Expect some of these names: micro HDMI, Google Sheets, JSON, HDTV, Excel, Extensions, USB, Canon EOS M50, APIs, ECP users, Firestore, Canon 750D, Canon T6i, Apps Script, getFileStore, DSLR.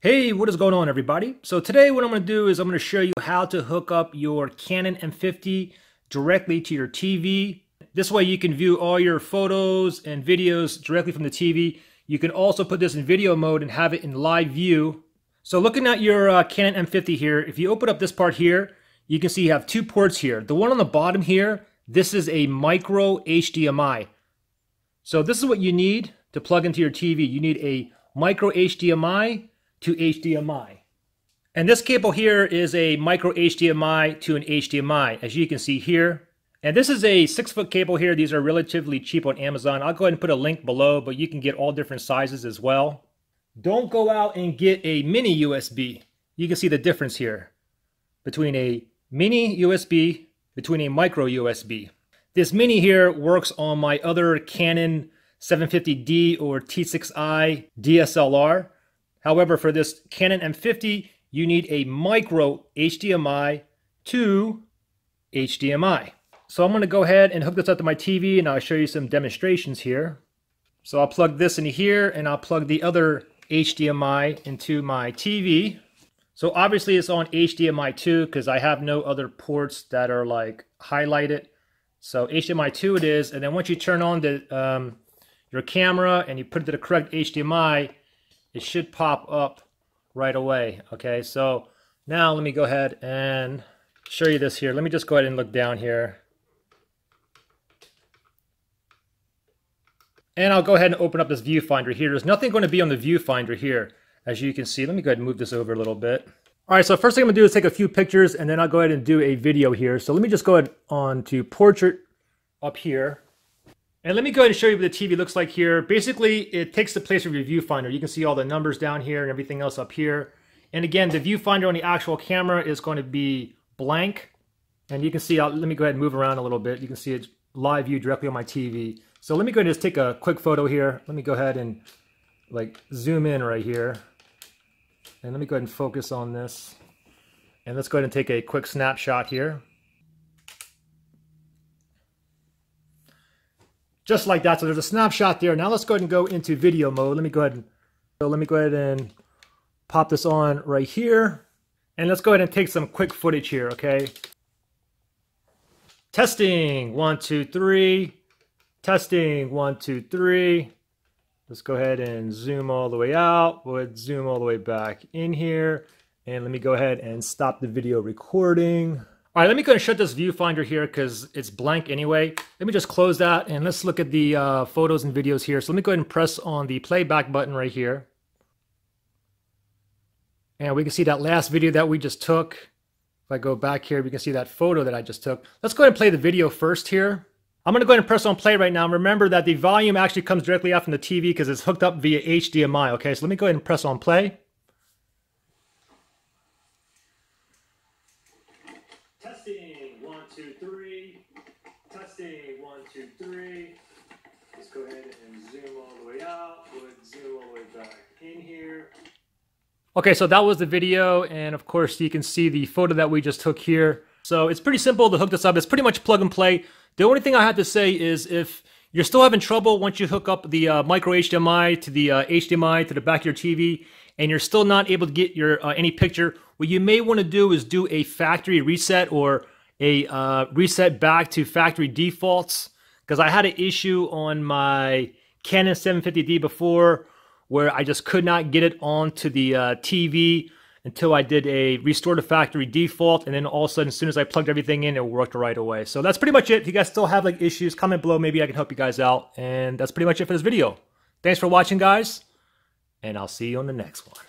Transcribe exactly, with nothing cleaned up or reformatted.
Hey, what is going on, everybody? So today what I'm going to do is I'm going to show you how to hook up your Canon M fifty directly to your T V. This way you can view all your photos and videos directly from the T V. You can also put this in video mode and have it in live view. So looking at your uh, Canon M fifty here, if you open up this part here, you can see you have two ports here. The one on the bottom here, this is a micro H D M I. So this is what you need to plug into your T V. You need a micro H D M I to H D M I. And this cable here is a micro H D M I to an H D M I, as you can see here. And this is a six foot cable here. These are relatively cheap on Amazon. I'll go ahead and put a link below, but you can get all different sizes as well. Don't go out and get a mini U S B. You can see the difference here between a mini U S B, between a micro U S B. This mini here works on my other Canon seven fifty D or T six i D S L R. However, for this Canon M fifty, you need a micro H D M I to H D M I. So I'm going to go ahead and hook this up to my T V, and I'll show you some demonstrations here. So I'll plug this in here, and I'll plug the other H D M I into my T V. So obviously it's on H D M I two because I have no other ports that are like highlighted. So H D M I two it is, and then once you turn on the, um, your camera and you put it to the correct H D M I, it should pop up right away. Okay, so now let me go ahead and show you this here. Let me just go ahead and look down here. And I'll go ahead and open up this viewfinder here. There's nothing going to be on the viewfinder here, as you can see. Let me go ahead and move this over a little bit. All right, so first thing I'm going to do is take a few pictures, and then I'll go ahead and do a video here. So let me just go ahead on to portrait up here. And let me go ahead and show you what the T V looks like here. Basically, it takes the place of your viewfinder. You can see all the numbers down here and everything else up here. And again, the viewfinder on the actual camera is going to be blank. And you can see, I'll, let me go ahead and move around a little bit. You can see it's live view directly on my T V. So let me go ahead and just take a quick photo here. Let me go ahead and like zoom in right here. And let me go ahead and focus on this. And let's go ahead and take a quick snapshot here. Just like that, so there's a snapshot there. Now let's go ahead and go into video mode. Let me go ahead and so let me go ahead and pop this on right here, and let's go ahead and take some quick footage here. Okay. Testing one two three. Testing one two three. Let's go ahead and zoom all the way out. We'll zoom all the way back in here, and let me go ahead and stop the video recording. All right, let me go ahead and shut this viewfinder here because it's blank anyway. Let me just close that, and let's look at the uh, photos and videos here. So let me go ahead and press on the playback button right here. And we can see that last video that we just took. If I go back here, we can see that photo that I just took. Let's go ahead and play the video first here. I'm going to go ahead and press on play right now. Remember that the volume actually comes directly out from the T V because it's hooked up via H D M I. Okay, so let me go ahead and press on play. One two three. Let's go ahead and zoom all the way out. We'll zoom all the way back in here. Okay, so that was the video, and of course you can see the photo that we just took here. So it's pretty simple to hook this up. It's pretty much plug and play. The only thing I had to say is if you're still having trouble once you hook up the uh, micro H D M I to the uh, H D M I to the back of your T V, and you're still not able to get your uh, any picture, what you may want to do is do a factory reset or a uh, reset back to factory defaults, because I had an issue on my Canon seven fifty D before where I just could not get it onto the uh, T V until I did a restore to factory default, and then all of a sudden as soon as I plugged everything in, it worked right away. So that's pretty much it. If you guys still have like issues, comment below, maybe I can help you guys out. And that's pretty much it for this video. Thanks for watching, guys, and I'll see you on the next one.